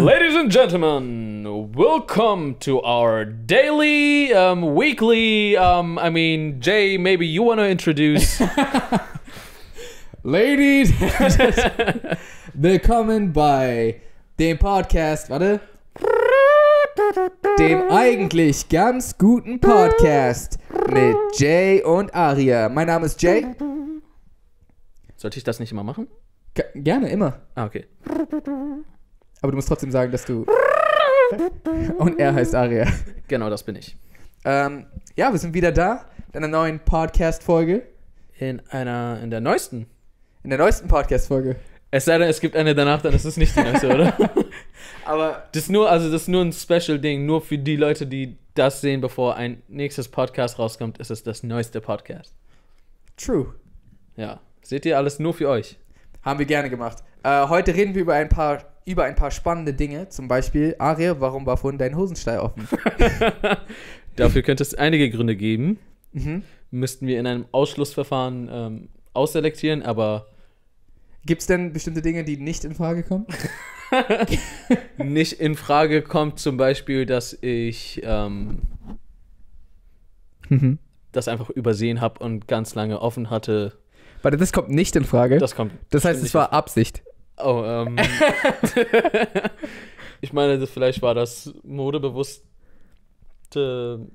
Ladies and gentlemen, welcome to our daily, weekly, I mean, Jay, maybe you want to introduce... Ladies, willkommen bei dem Podcast, warte, dem eigentlich ganz guten Podcast mit Jay und Arya. Mein Name ist Jay. Sollte ich das nicht immer machen? Gerne, immer. Ah, okay. Aber du musst trotzdem sagen, dass du... Und er heißt Arya. Genau, das bin ich. Ja, wir sind wieder da mit einer neuen Podcast-Folge. In der neuesten. In der neuesten Podcast-Folge. Es sei denn, es gibt eine danach, dann ist es nicht die neueste, oder? Aber das ist nur ein Special-Ding. Nur für die Leute, die das sehen, bevor ein nächstes Podcast rauskommt, ist es das neueste Podcast. True. Ja. Seht ihr, alles nur für euch. Haben wir gerne gemacht. Heute reden wir über ein paar spannende Dinge. Zum Beispiel, Arya, warum war vorhin dein Hosenstall offen? Dafür könnte es einige Gründe geben. Mhm. Müssten wir in einem Ausschlussverfahren ausselektieren, aber... Gibt es denn bestimmte Dinge, die nicht in Frage kommen? Nicht in Frage kommt zum Beispiel, dass ich das einfach übersehen habe und ganz lange offen hatte. Warte, das kommt nicht in Frage? Das kommt. Das heißt, es war Absicht? Oh, ich meine, vielleicht war das modebewusste...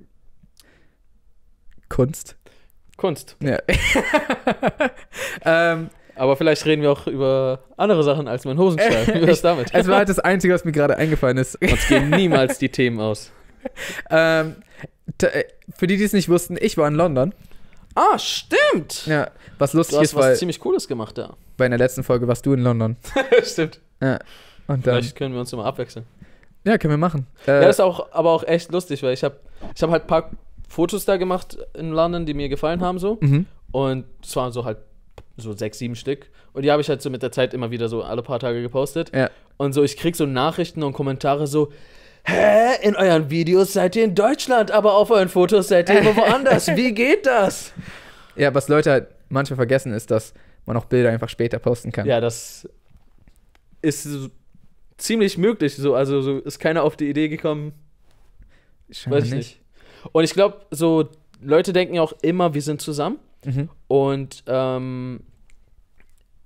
Kunst. Ja. Aber vielleicht reden wir auch über andere Sachen als mein Hosenstall. Wie war's damit? Es war halt das Einzige, was mir gerade eingefallen ist. Sonst gehen niemals die Themen aus. Für die, die es nicht wussten, ich war in London. Ah, stimmt! Ja, was lustig ist, weil... Du hast was ziemlich Cooles gemacht da. Bei der letzten Folge warst du in London. Stimmt. Ja. Und dann, vielleicht können wir uns immer abwechseln. Ja, können wir machen. Ja, das ist aber auch echt lustig, weil ich hab halt ein paar Fotos da gemacht in London, die mir gefallen haben so. Mhm. Und es waren so halt so 6, 7 Stück. Und die habe ich halt so mit der Zeit immer wieder so alle paar Tage gepostet. Ja. Und so, ich krieg so Nachrichten und Kommentare so... Hä? In euren Videos seid ihr in Deutschland, aber auf euren Fotos seid ihr immer woanders. Wie geht das? Ja, was Leute halt manchmal vergessen, ist, dass man auch Bilder einfach später posten kann. Ja, das ist so ziemlich möglich. So. Also so ist keiner auf die Idee gekommen. Ich weiß nicht. Und ich glaube, so Leute denken ja auch immer, wir sind zusammen. Mhm. Und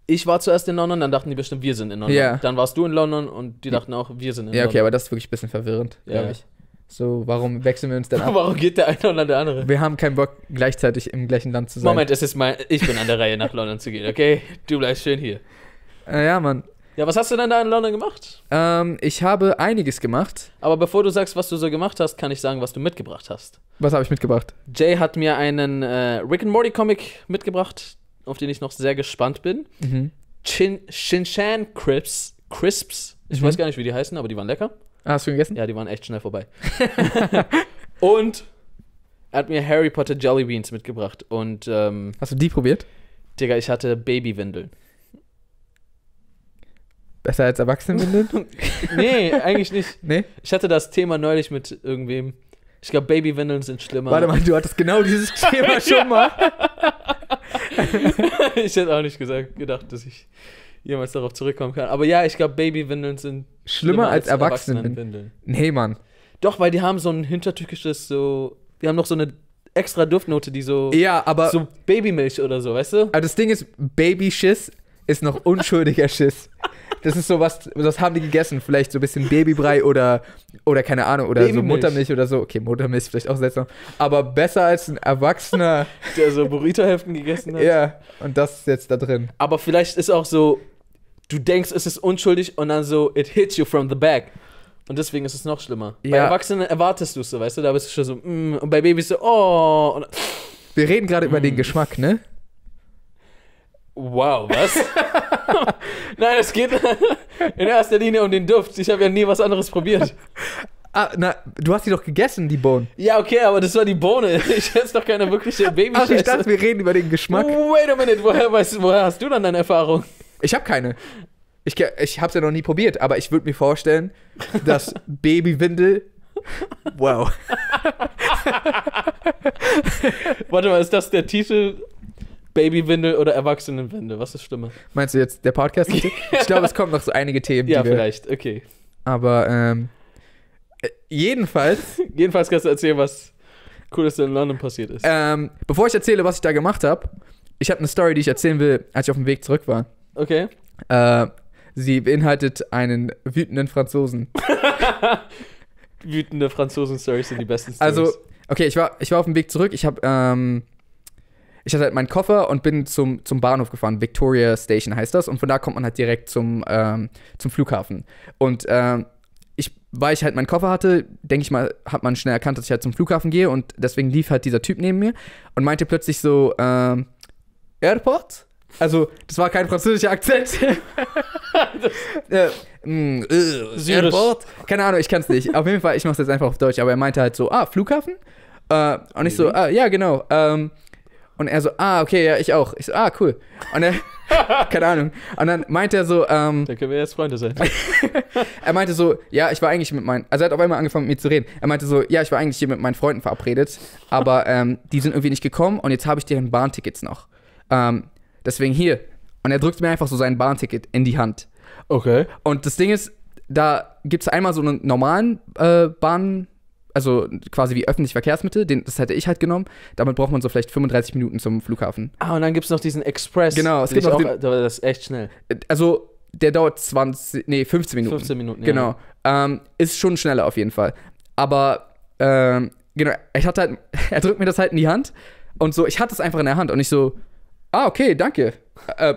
ich war zuerst in London, dann dachten die bestimmt, wir sind in London. Yeah. Dann warst du in London und die dachten auch, wir sind in London. Ja, okay, aber das ist wirklich ein bisschen verwirrend, glaube ich. So, warum wechseln wir uns denn ab? Warum geht der eine oder der andere? Wir haben keinen Bock, gleichzeitig im gleichen Land zu sein. Moment, ich bin an der Reihe, nach London zu gehen, okay? Du bleibst schön hier. Ja, Mann. Ja, was hast du denn da in London gemacht? Ich habe einiges gemacht. Aber bevor du sagst, was du so gemacht hast, kann ich sagen, was du mitgebracht hast. Was habe ich mitgebracht? Jay hat mir einen Rick and Morty Comic mitgebracht, auf den ich noch sehr gespannt bin. Mhm. Shin-Chan Crisps. Ich weiß gar nicht, wie die heißen, aber die waren lecker. Ah, hast du gegessen? Ja, die waren echt schnell vorbei. Und er hat mir Harry Potter Jelly Beans mitgebracht. Und, hast du die probiert? Digga, ich hatte Babywindeln. Besser als Erwachsenenwindeln? Nee, eigentlich nicht. Nee? Ich hatte das Thema neulich mit irgendwem. Ich glaube, Babywindeln sind schlimmer. Warte mal, du hattest genau dieses Thema schon mal. Ich hätte auch nicht gedacht, dass ich jemals darauf zurückkommen kann. Aber ja, ich glaube, Babywindeln sind schlimmer als Erwachsenenwindeln. Nee, Mann. Doch, weil die haben so ein hintertückisches, so... Die haben noch so eine extra Duftnote, die so... Ja, aber... So Babymilch oder so, weißt du? Also das Ding ist, Babyschiss ist noch unschuldiger Schiss. Das ist so was, das haben die gegessen. Vielleicht so ein bisschen Babybrei oder keine Ahnung, oder Babymilch. So Muttermilch oder so. Okay, Muttermilch vielleicht auch seltsam. Aber besser als ein Erwachsener. Der so Burrito-Hälften gegessen hat. Ja, und das ist jetzt da drin. Aber vielleicht ist auch so, du denkst, es ist unschuldig und dann so, it hits you from the back. Und deswegen ist es noch schlimmer. Ja. Bei Erwachsenen erwartest du es so, weißt du, da bist du schon so, und bei Babys so, oh. Und wir reden gerade über den Geschmack, ne? Wow, was? Nein, es geht in erster Linie um den Duft. Ich habe ja nie was anderes probiert. Ah, na, du hast die doch gegessen, die Bohnen. Ja, okay, aber das war die Bohne. Ich esse doch keine wirkliche Babyscheiße. Ach, ich dachte, wir reden über den Geschmack. Wait a minute, woher hast du dann deine Erfahrung? Ich habe keine. Ich habe es ja noch nie probiert, aber ich würde mir vorstellen, dass Babywindel... Wow. Warte mal, ist das der Titel... Babywindel oder Erwachsenenwindel? Was ist schlimmer? Meinst du jetzt der Podcast? Ich glaube, es kommen noch so einige Themen. Ja, vielleicht. Okay. Aber jedenfalls kannst du erzählen, was Cooles in London passiert ist. Bevor ich erzähle, was ich da gemacht habe, ich habe eine Story, die ich erzählen will, als ich auf dem Weg zurück war. Okay. Sie beinhaltet einen wütenden Franzosen. Wütende Franzosen-Stories sind die besten Stories. Also, okay, ich war auf dem Weg zurück. Ich hatte halt meinen Koffer und bin zum Bahnhof gefahren. Victoria Station heißt das. Und von da kommt man halt direkt zum Flughafen. Und weil ich halt meinen Koffer hatte, denke ich mal, hat man schnell erkannt, dass ich halt zum Flughafen gehe. Und deswegen lief halt dieser Typ neben mir und meinte plötzlich so, Airport? Also, das war kein französischer Akzent. Airport? Keine Ahnung, ich kann es nicht. Auf jeden Fall, ich mache es jetzt einfach auf Deutsch. Aber er meinte halt so, Flughafen? Und ich so, ja, genau. Und er so, okay, ja, ich auch. Ich so, cool. Und er, keine Ahnung. Und dann meinte er so, da können wir jetzt Freunde sein. Er meinte so, ja, ich war eigentlich mit meinen, also er hat auf einmal angefangen mit mir zu reden. Er meinte so, ja, ich war eigentlich hier mit meinen Freunden verabredet, aber die sind irgendwie nicht gekommen und jetzt habe ich deren Bahntickets noch. Deswegen hier. Und er drückt mir einfach so sein Bahnticket in die Hand. Okay. Und das Ding ist, da gibt es einmal so einen normalen Bahn, also quasi wie öffentliche Verkehrsmittel, das hätte ich halt genommen. Damit braucht man so vielleicht 35 Minuten zum Flughafen. Und dann gibt es noch diesen Express. Genau, es gibt noch das ist echt schnell. Also, der dauert 15 Minuten. 15 Minuten, ja. Genau. Ist schon schneller auf jeden Fall. Aber, genau, er drückt mir das halt in die Hand. Und so, ich hatte es einfach in der Hand. Und ich so, okay, danke.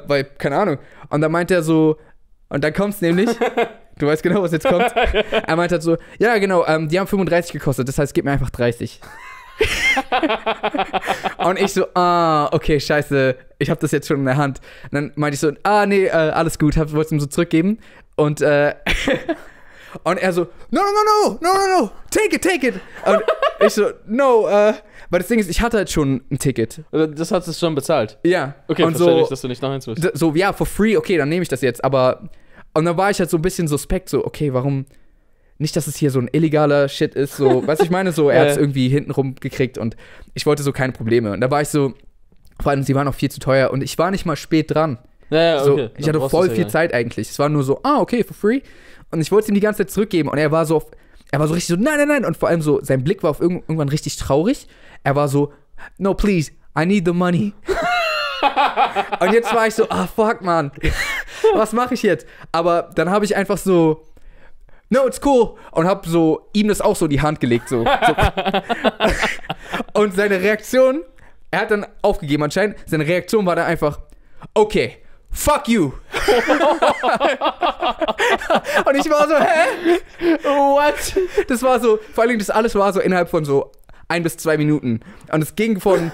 Weil, keine Ahnung. Und dann meint er so, und dann kommt's nämlich. Du weißt genau, was jetzt kommt. Er meinte halt so, ja genau, die haben 35 gekostet, das heißt, gib mir einfach 30. Und ich so, okay, scheiße, ich habe das jetzt schon in der Hand. Und dann meinte ich so, nee, alles gut, wollte es ihm so zurückgeben. Und, und er so, no, take it. Und ich so, no, weil das Ding ist, ich hatte halt schon ein Ticket. Das hast du schon bezahlt? Ja. Okay, und verstehe so, dass du nicht noch eins willst. So, ja, for free, okay, dann nehme ich das jetzt, aber... Und dann war ich halt so ein bisschen suspekt, so, okay, warum, nicht, dass es hier so ein illegaler Shit ist, so, was ich meine, so, er hat es irgendwie hintenrum gekriegt und ich wollte so keine Probleme. Und da war ich so, vor allem, sie waren auch viel zu teuer und ich war nicht mal spät dran. Ja, okay. So, ich hatte voll viel Zeit eigentlich. Es war nur so, okay, for free. Und ich wollte es ihm die ganze Zeit zurückgeben und er war so richtig so, nein. Und vor allem so, sein Blick war auf irgendwann richtig traurig. Er war so, no, please, I need the money. Und jetzt war ich so, fuck, Mann. Was mache ich jetzt? Aber dann habe ich einfach so, no, it's cool. Und habe so ihm das auch so in die Hand gelegt. So. Und seine Reaktion, er hat dann aufgegeben anscheinend, seine Reaktion war dann einfach, okay, fuck you. Und ich war so, hä? What? Das war so, vor allem das alles war so innerhalb von so 1 bis 2 Minuten. Und es ging von...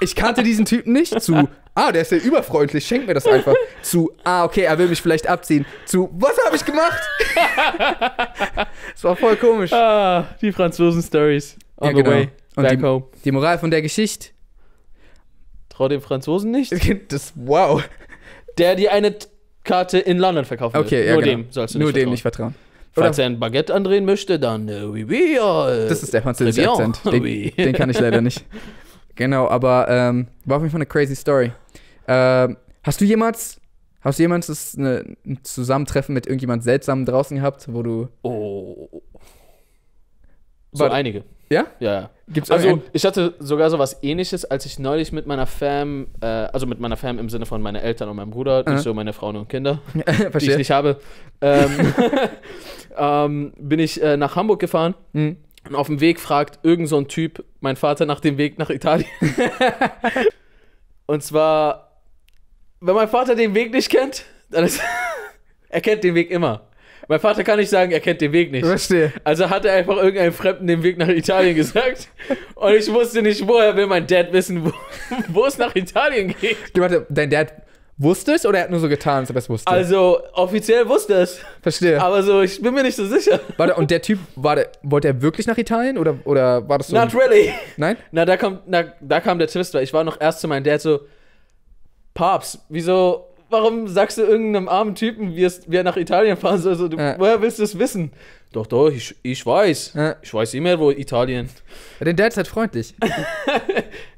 Ich kannte diesen Typen nicht, zu, der ist ja überfreundlich, schenk mir das einfach, zu, okay, er will mich vielleicht abziehen, zu, was habe ich gemacht? Es war voll komisch. Die Franzosen-Stories on the way back home. Die Moral von der Geschichte? Trau dem Franzosen nicht. Das, wow. Der dir eine Karte in London verkaufen will. Okay, ja, nur dem sollst du nicht vertrauen. Nur dem nicht vertrauen. Falls er ein Baguette andrehen möchte, dann, das ist der französische Akzent, den kann ich leider nicht. Genau, aber war auf jeden Fall eine crazy Story. Hast du jemals ein Zusammentreffen mit irgendjemand Seltsamem draußen gehabt, wo du... So einige. Ja? Ja. Gibt's also, ich hatte sogar so was Ähnliches, als ich neulich mit meiner Fam, mit meiner Fam im Sinne von meinen Eltern und meinem Bruder, nicht so meine Frauen und Kinder, die ich nicht habe, bin ich nach Hamburg gefahren. Mhm. Und auf dem Weg fragt irgend so ein Typ mein Vater nach dem Weg nach Italien. Und zwar, wenn mein Vater den Weg nicht kennt, dann ist er kennt den Weg immer. Mein Vater kann nicht sagen, er kennt den Weg nicht. Verstehe. Also hat er einfach irgendeinem Fremden den Weg nach Italien gesagt. Und ich wusste nicht, woher will mein Dad wissen, wo es nach Italien geht. Warte, dein Dad wusste es oder er hat nur so getan, dass er es wusste? Also, offiziell wusste er es. Verstehe. Aber so, ich bin mir nicht so sicher. Warte, und der Typ, wollte er wirklich nach Italien oder war das so? Not really. Nein? Da kam der Twist, weil ich war noch erst zu meinem Dad so, Papst, warum sagst du irgendeinem armen Typen, wie er nach Italien fahren soll? Also, woher willst du es wissen? Doch, ich weiß. Ja. Ich weiß immer, wo Italien. Ja, denn Dad ist halt freundlich.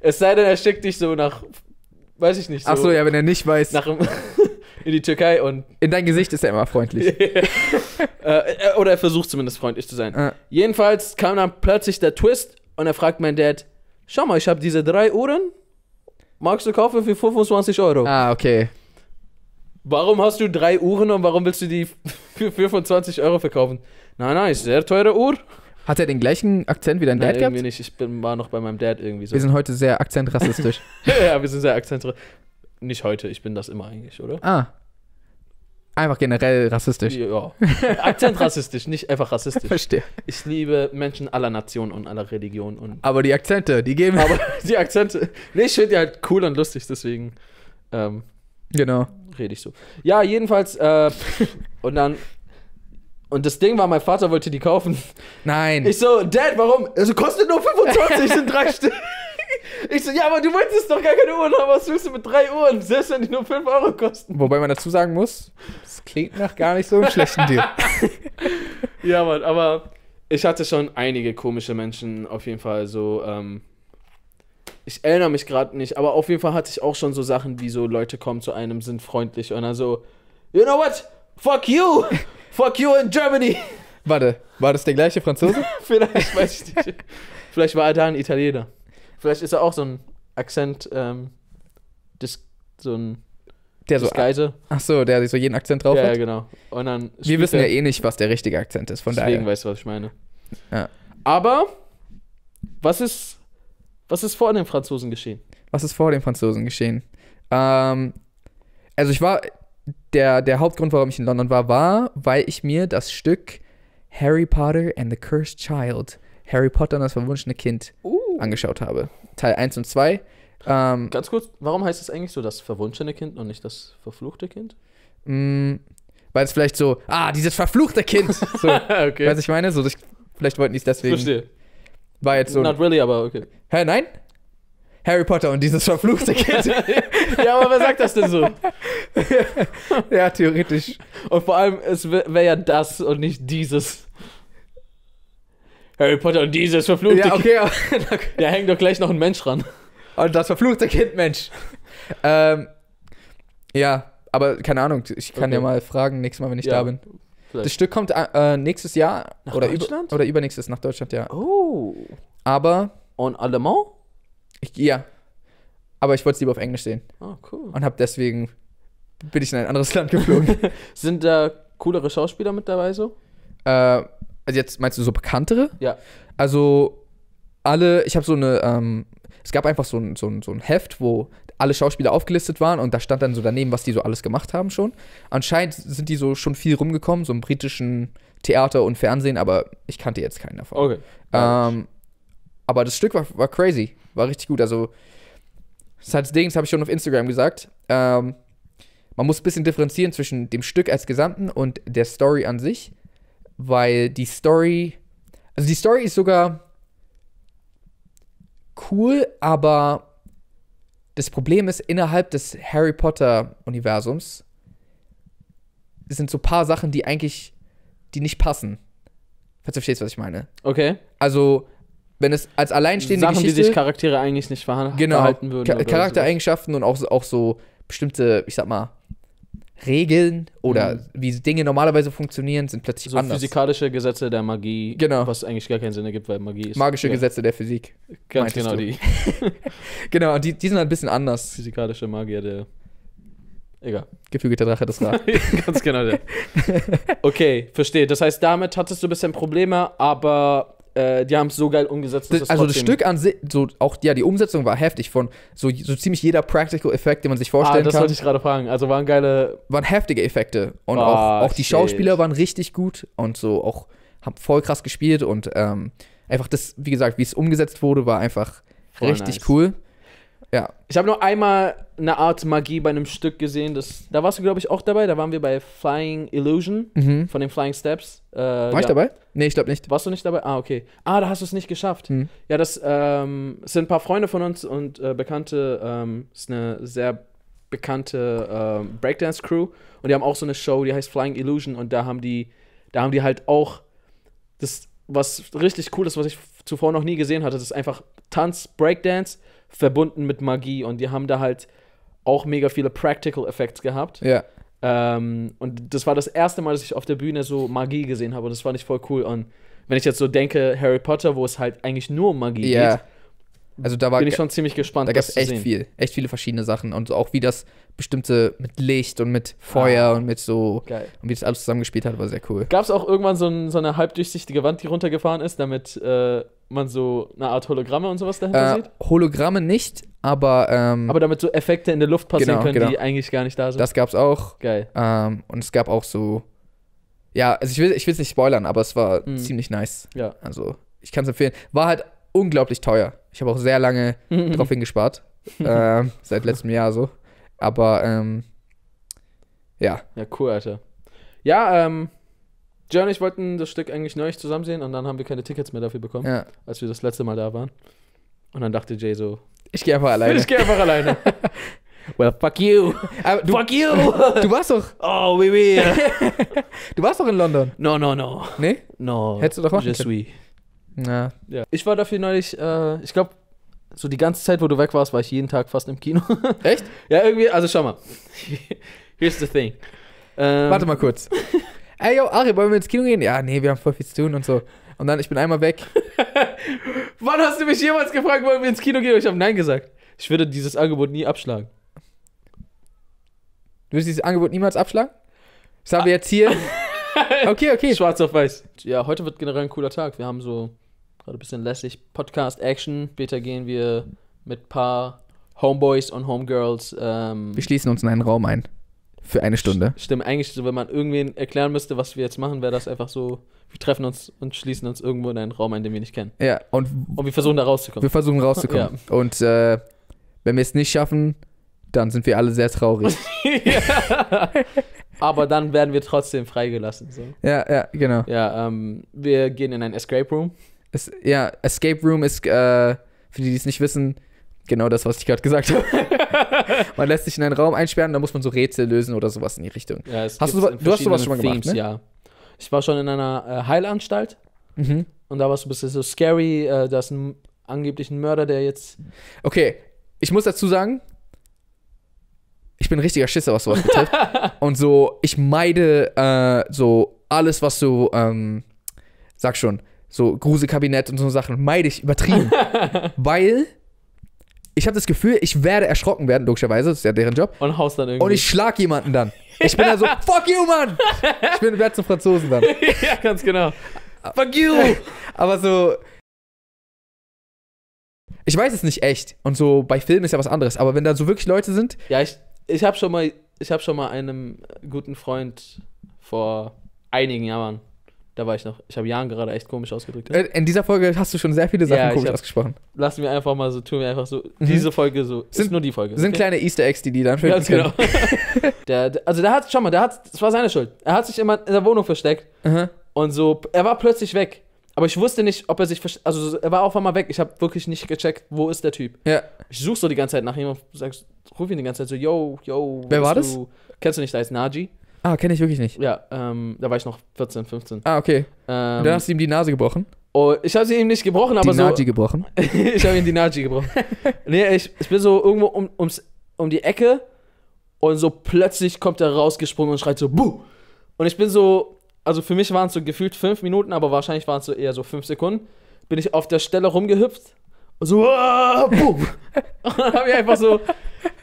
Es sei denn, er schickt dich so nach... Weiß ich nicht. Ach so, ja, wenn er nicht weiß. in die Türkei und... In dein Gesicht ist er immer freundlich. Oder er versucht zumindest freundlich zu sein. Jedenfalls kam dann plötzlich der Twist und er fragt mein Dad, schau mal, ich habe diese 3 Uhren, magst du kaufen für 25 €? Ah, okay. Warum hast du 3 Uhren und warum willst du die für 25 € verkaufen? Nein, nein, ist eine sehr teure Uhr. Hat er den gleichen Akzent wie dein Dad gehabt? Nein, nicht. Ich war noch bei meinem Dad irgendwie so. Wir sind heute sehr akzentrassistisch. Ja, wir sind sehr akzentrassistisch. Nicht heute, ich bin das immer eigentlich, oder? Ah. Einfach generell rassistisch. Ja. Akzentrassistisch, nicht einfach rassistisch. Verstehe. Ich liebe Menschen aller Nationen und aller Religionen. Und aber die Akzente, die geben... Aber die Akzente... Nee, ich finde die halt cool und lustig, deswegen... genau. Rede ich so. Ja, jedenfalls... und dann... Und das Ding war, mein Vater wollte die kaufen. Nein. Ich so, Dad, warum? Also kostet nur 25, sind 3 Stück. Ich so, ja, aber du wolltest doch gar keine Uhren haben. Was willst du mit 3 Uhren? Selbst wenn die nur 5 € kosten. Wobei man dazu sagen muss, das klingt nach gar nicht so einem schlechten Deal. Ja, Mann, aber ich hatte schon einige komische Menschen auf jeden Fall so. Ich erinnere mich gerade nicht, aber auf jeden Fall hatte ich auch schon so Sachen, wie so Leute kommen zu einem, sind freundlich und dann so, you know what? Fuck you! Fuck you in Germany! Warte, war das der gleiche Franzose? Vielleicht, weiß ich nicht. Vielleicht war er da ein Italiener. Vielleicht ist er auch so ein Akzent, so ein Disguise. Ach so, der so jeden Akzent drauf hat? Ja, genau. Und dann wir wissen ja eh nicht, was der richtige Akzent ist, von deswegen daher. Deswegen weißt du, was ich meine. Ja. Aber, was ist vor dem Franzosen geschehen? Was ist vor dem Franzosen geschehen? Also ich war... Der Hauptgrund, warum ich in London war, weil ich mir das Stück Harry Potter and the Cursed Child, Harry Potter und das verwunschene Kind, angeschaut habe. Teil 1 und 2. Ganz kurz, warum heißt es eigentlich so das verwunschene Kind und nicht das verfluchte Kind? Weil es vielleicht so, dieses verfluchte Kind. So, okay. Weiß ich meine? So, vielleicht wollten die es deswegen. Verstehe. War jetzt so. Not really, aber okay. Hä, nein? Harry Potter und dieses verfluchte Kind. Ja, aber wer sagt das denn so? Ja, theoretisch. Und vor allem, es wäre ja das und nicht dieses. Harry Potter und dieses verfluchte Kind. Ja, okay. Da hängt doch gleich noch ein Mensch ran. Und das verfluchte Kind, Mensch. Ja, aber keine Ahnung. Ich kann ja mal fragen, nächstes Mal, wenn ich da bin. Vielleicht. Das Stück kommt nächstes Jahr. Nach Deutschland? Oder übernächstes nach Deutschland, ja. Oh. Aber... En allemand? Ja, aber ich wollte es lieber auf Englisch sehen. Oh, cool. Und deswegen bin ich in ein anderes Land geflogen. Sind da coolere Schauspieler mit dabei so? Also jetzt meinst du so bekanntere? Ja. Also alle, ich habe so eine, es gab einfach so ein Heft, wo alle Schauspieler aufgelistet waren und da stand dann so daneben, was die so alles gemacht haben schon. Anscheinend sind die so schon viel rumgekommen, so im britischen Theater und Fernsehen, aber ich kannte jetzt keinen davon. Okay. Aber das Stück war crazy. War richtig gut. Also, das Ding, das habe ich schon auf Instagram gesagt. Man muss ein bisschen differenzieren zwischen dem Stück als Gesamten und der Story an sich. Weil die Story... Also, die Story ist sogar cool, aber das Problem ist, innerhalb des Harry Potter-Universums sind so ein paar Sachen, die nicht passen. Falls du verstehst, was ich meine. Okay. Also... Wenn es als alleinstehende Sachen, Geschichte... Sachen, die sich Charaktere eigentlich nicht verhalten würden. Genau, Charaktereigenschaften und auch so bestimmte, ich sag mal, Regeln oder wie Dinge normalerweise funktionieren, sind plötzlich so anders. So physikalische Gesetze der Magie, genau. Was eigentlich gar keinen Sinn ergibt, weil Magie ist... Magische Gesetze der Physik. Ganz genau die. Genau, und die sind halt ein bisschen anders. Physikalische Magier der... Egal. Gefügelter Drache, das Rad. Ganz genau der. Okay, verstehe. Das heißt, damit hattest du ein bisschen Probleme, aber... die haben es so geil umgesetzt. Also das Stück an sich, so auch ja, die Umsetzung war heftig von so ziemlich jeder Practical Effekt, den man sich vorstellen kann. Das wollte ich gerade fragen. Also waren heftige Effekte und auch die Schauspieler waren richtig gut und so auch haben voll krass gespielt und einfach das, wie gesagt, wie es umgesetzt wurde, war einfach voll richtig nice. Cool. Ja. Ich habe nur einmal eine Art Magie bei einem Stück gesehen. Da warst du, glaube ich, auch dabei. Da waren wir bei Flying Illusion von den Flying Steps. War ich dabei? Nee, ich glaube nicht. Warst du nicht dabei? Ah, okay. Da hast du es nicht geschafft. Ja, das sind ein paar Freunde von uns und Bekannte. Ist eine sehr bekannte Breakdance-Crew. Und die haben auch so eine Show, die heißt Flying Illusion. Und da haben die halt auch das, was richtig cool ist, was ich zuvor noch nie gesehen hatte. Das ist einfach Tanz, Breakdance verbunden mit Magie und die haben da halt auch mega viele Practical Effects gehabt. Ja. Und das war das erste Mal, dass ich auf der Bühne so Magie gesehen habe. Und das fand ich voll cool. Und wenn ich jetzt so denke, Harry Potter, wo es halt eigentlich nur um Magie geht, also da war, bin ich schon ziemlich gespannt. Da gab es echt viele verschiedene Sachen. Und auch wie das bestimmte mit Licht und mit Feuer und mit so. Geil. Und wie das alles zusammengespielt hat, war sehr cool. Gab es auch irgendwann so eine halbdurchsichtige Wand, die runtergefahren ist, damit man so eine Art Hologramme und sowas dahinter sieht? Hologramme nicht, aber damit so Effekte in der Luft passieren können, die eigentlich gar nicht da sind. Das gab's auch. Geil. Und es gab auch so. Ja, also ich will es nicht spoilern, aber es war ziemlich nice. Ja. Also ich kann es empfehlen. War halt unglaublich teuer. Ich habe auch sehr lange drauf hingespart. Seit letztem Jahr so. Aber, ja. Ja, cool, Alter. Ja, John und ich wollten das Stück eigentlich neulich zusammen sehen und dann haben wir keine Tickets mehr dafür bekommen, als wir das letzte Mal da waren. Und dann dachte Jay so, ich gehe einfach alleine. Ich gehe einfach alleine. Well, fuck you. Fuck you. Du warst doch. Oh, oui, oui. Du warst doch in London. No, no, no. Nee? No. Hättest du doch machen können. Na. Ja. Ich war dafür neulich, ich glaube, so die ganze Zeit, wo du weg warst, war ich jeden Tag fast im Kino. Echt? Ja, irgendwie, also schau mal. Here's the thing. Warte mal kurz. Ey, yo, Ari, wollen wir ins Kino gehen? Ja, nee, wir haben voll viel zu tun und so. Und dann, ich bin einmal weg. Wann hast du mich jemals gefragt, wollen wir ins Kino gehen? Und ich habe Nein gesagt. Ich würde dieses Angebot nie abschlagen. Du würdest dieses Angebot niemals abschlagen? Das haben wir jetzt hier. Okay, okay. Schwarz auf weiß. Ja, heute wird generell ein cooler Tag. Wir haben so gerade ein bisschen lässig Podcast-Action. Später gehen wir mit ein paar Homeboys und Homegirls. Wir schließen uns in einen Raum ein. Für eine Stunde. Stimmt, eigentlich, so, wenn man irgendwen erklären müsste, was wir jetzt machen, wäre das einfach so, wir treffen uns und schließen uns irgendwo in einen Raum ein, den wir nicht kennen. Ja. Und wir versuchen da rauszukommen. Wir versuchen rauszukommen. Ja. Und wenn wir es nicht schaffen, dann sind wir alle sehr traurig. Ja. Aber dann werden wir trotzdem freigelassen. So. Ja, ja, genau. Ja, wir gehen in ein Escape Room. Escape Room ist, für die, die es nicht wissen, genau das, was ich gerade gesagt habe. Man lässt sich in einen Raum einsperren, da muss man so Rätsel lösen oder sowas in die Richtung. Ja, du hast sowas schon mal gemacht, ne? Ja. Ich war schon in einer Heilanstalt und da war es ein bisschen so scary, da ist angeblich ein Mörder, der jetzt... Okay, ich muss dazu sagen... Ich bin ein richtiger Schisser, was sowas betrifft. Und so, ich meide so alles, was so, sag schon, so Gruselkabinett und so Sachen, meide ich übertrieben. Weil ich habe das Gefühl, ich werde erschrocken werden, logischerweise, das ist ja deren Job. Und haust dann irgendwie. Und ich schlag jemanden dann. Ich bin dann so, fuck you, Mann! Ich werde zum Franzosen dann. Ja, ganz genau. Fuck you! Aber so... Ich weiß es nicht echt. Und so, bei Filmen ist ja was anderes. Aber wenn da so wirklich Leute sind... Ja, ich habe schon mal, einem guten Freund vor einigen Jahren, da war ich noch, ich habe Jahren gerade echt komisch ausgedrückt. In dieser Folge hast du schon sehr viele Sachen komisch ausgesprochen. Lassen wir einfach mal so, tun wir einfach so, diese Folge so, ist nur die Folge. Sind kleine Easter Eggs, die dann finden können. Genau. Das war seine Schuld. Er hat sich immer in der Wohnung versteckt und so, er war plötzlich weg. Aber ich wusste nicht, ob er sich... Also, er war auf einmal weg. Ich habe wirklich nicht gecheckt, wo ist der Typ. Ja. Ich suche so die ganze Zeit nach ihm und ruf ihn die ganze Zeit so, yo. Wer war das? Kennst du nicht, da heißt Naji. Ah, kenne ich wirklich nicht. Ja, da war ich noch 14, 15. Ah, okay. Und dann hast du ihm die Nase gebrochen? Oh, ich habe sie ihm nicht gebrochen, aber so... Die Naji gebrochen? Ich habe ihm die Naji gebrochen. Nee, ich bin so irgendwo um die Ecke und so plötzlich kommt er rausgesprungen und schreit so, buh! Und ich bin so... Also für mich waren es so gefühlt 5 Minuten, aber wahrscheinlich waren es so eher so 5 Sekunden. Bin ich auf der Stelle rumgehüpft und so, boom. Und dann habe ich einfach so,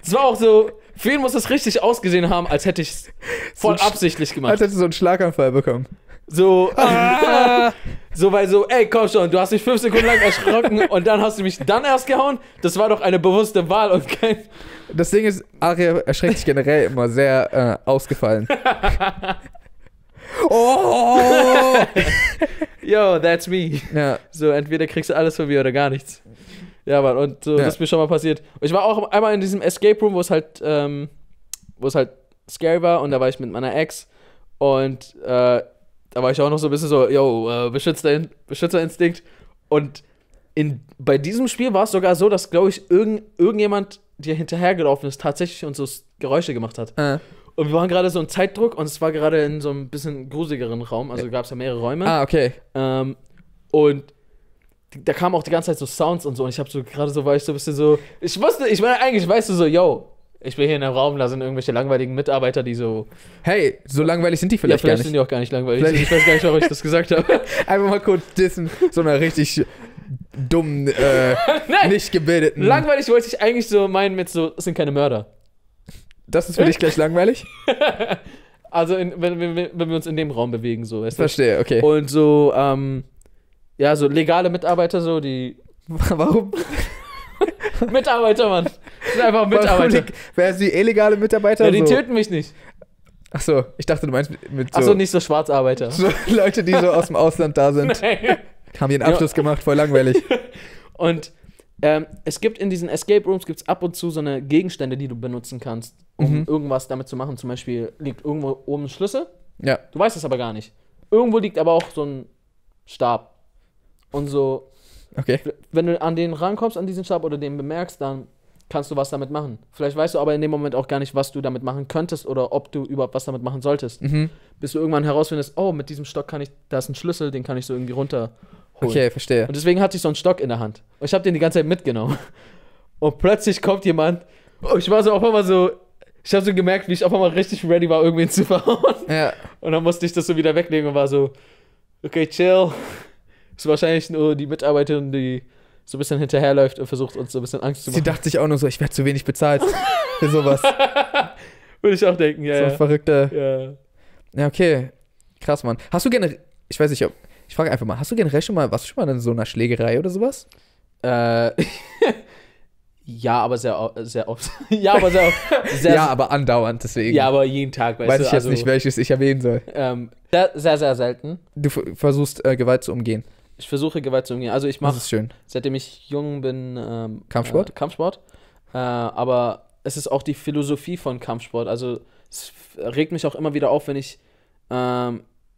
es war auch so, für ihn muss es richtig ausgesehen haben, als hätte ich es voll absichtlich gemacht. Als hätte ich so einen Schlaganfall bekommen. So, so, weil so, ey, komm schon, du hast dich 5 Sekunden lang erschrocken und dann hast du mich dann erst gehauen. Das war doch eine bewusste Wahl und kein... Das Ding ist, Arya erschreckt sich generell immer sehr ausgefallen. Oh! Yo, that's me. Ja. So, entweder kriegst du alles von mir oder gar nichts. Ja, Mann, und so, das ist mir schon mal passiert. Und ich war auch einmal in diesem Escape Room, wo es halt scary war und da war ich mit meiner Ex und da war ich auch noch so ein bisschen so, yo, Beschützerinstinkt. Und bei diesem Spiel war es sogar so, dass, glaube ich, irgendjemand dir hinterhergelaufen ist tatsächlich und so Geräusche gemacht hat. Und wir waren gerade so im Zeitdruck und es war gerade in so ein bisschen gruseligeren Raum. Also gab es ja mehrere Räume. Ah, okay. Und da kamen auch die ganze Zeit so Sounds und so. Und ich habe so gerade so, war ich so ein bisschen so, ich wusste, ich meine, eigentlich weißt du so, yo, Ich will hier in einem Raum, da sind irgendwelche langweiligen Mitarbeiter, die so... Hey, so langweilig sind die vielleicht gar nicht. Vielleicht sind die auch gar nicht langweilig. Vielleicht. Ich weiß gar nicht, warum ich das gesagt habe. Einfach mal kurz dissen, so einer richtig dummen, nicht gebildeten... Langweilig wollte ich eigentlich so meinen mit so, es sind keine Mörder. Das ist für dich gleich langweilig? Also, wenn wir uns in dem Raum bewegen, so. Weißt du? Verstehe, okay. Und so, ja, so legale Mitarbeiter, so, die... Warum... Mitarbeiter, Mann. Das sind einfach Mitarbeiter. Wer ist die illegale Mitarbeiter? Ja, die so töten mich nicht. Achso, ich dachte, du meinst mit so... Achso, nicht so Schwarzarbeiter. So Leute, die so aus dem Ausland da sind. Nein. Haben hier einen Abschluss gemacht, voll langweilig. Und es gibt in diesen Escape Rooms gibt's ab und zu so eine Gegenstände, die du benutzen kannst, um irgendwas damit zu machen. Zum Beispiel liegt irgendwo oben ein Schlüssel. Ja. Du weißt es aber gar nicht. Irgendwo liegt aber auch so ein Stab. Und so... Okay. Wenn du an den rankommst, an diesen Stab oder den bemerkst, dann kannst du was damit machen. Vielleicht weißt du aber in dem Moment auch gar nicht, was du damit machen könntest oder ob du überhaupt was damit machen solltest. Bis du irgendwann herausfindest, oh, mit diesem Stock kann ich, da ist ein Schlüssel, den kann ich so irgendwie runterholen. Okay, verstehe. Und deswegen hatte ich so einen Stock in der Hand. Und ich habe den die ganze Zeit mitgenommen. Und plötzlich kommt jemand, ich war so auf einmal so, ich habe so gemerkt, wie ich auf einmal richtig ready war, irgendwen zu verhauen. Ja. Und dann musste ich das so wieder weglegen und war so, okay, chill. Das ist wahrscheinlich nur die Mitarbeiterin, die so ein bisschen hinterherläuft und versucht, uns so ein bisschen Angst zu machen. Sie dachte sich auch nur so, ich werde zu wenig bezahlt für sowas. Würde ich auch denken, ja. So ein verrückter... Ja. Ja, okay. Krass, Mann. Hast du generell... Ich weiß nicht, ob... Ich frage einfach mal, hast du generell schon mal... Warst du schon mal in so einer Schlägerei oder sowas? Ja, aber sehr oft. Ja, aber sehr oft. Ja, aber andauernd, deswegen. Ja, aber jeden Tag, weißt du. Weiß ich jetzt nicht, welches ich erwähnen soll. Sehr, sehr selten. Du versuchst, Gewalt zu umgehen. Ich versuche, Gewalt zu umgehen. Also ich mache, seitdem ich jung bin, Kampfsport. Kampfsport. Aber es ist auch die Philosophie von Kampfsport. Also es regt mich auch immer wieder auf, wenn ich